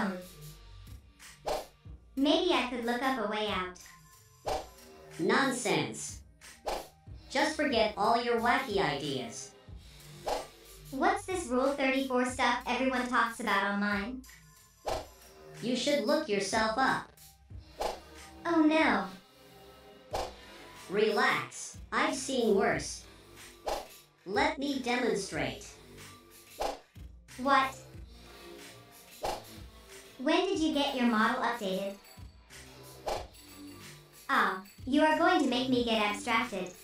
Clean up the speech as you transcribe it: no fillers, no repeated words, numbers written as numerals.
bones. Maybe I could look up a way out. Nonsense. Just forget all your wacky ideas. What's this Rule 34 stuff everyone talks about online? You should look yourself up. Oh no. Relax, I've seen worse. Let me demonstrate. What? When did you get your model updated? Oh, you are going to make me get abstracted.